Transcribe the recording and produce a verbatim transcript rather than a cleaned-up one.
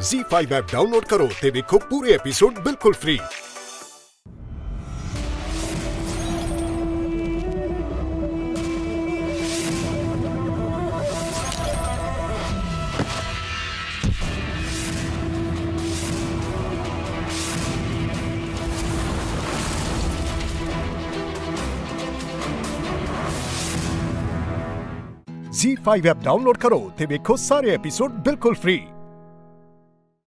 ज़ी five app download करो ते देखो पूरे एपिसोड बिल्कुल free. Zee five app download करो ते देखो सारे एपिसोड बिल्कुल फ्री।